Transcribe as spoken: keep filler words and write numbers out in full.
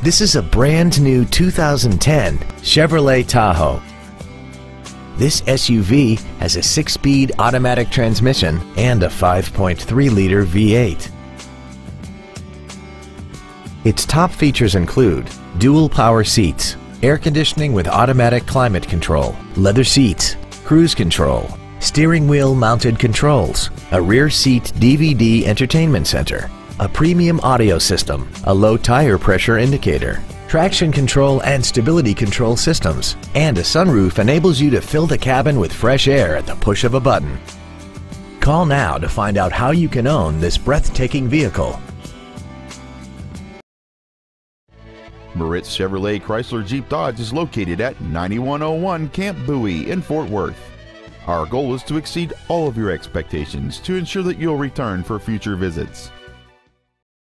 This is a brand new two thousand ten Chevrolet Tahoe. This S U V has a six-speed automatic transmission and a five point three liter V eight. Its top features include dual power seats, air conditioning with automatic climate control, leather seats, cruise control, steering wheel mounted controls, a rear seat D V D entertainment center, a premium audio system, a low tire pressure indicator, traction control and stability control systems, and a sunroof enables you to fill the cabin with fresh air at the push of a button. Call now to find out how you can own this breathtaking vehicle. Moritz Chevrolet Chrysler Jeep Dodge is located at ninety-one oh one Camp Bowie in Fort Worth. Our goal is to exceed all of your expectations to ensure that you'll return for future visits.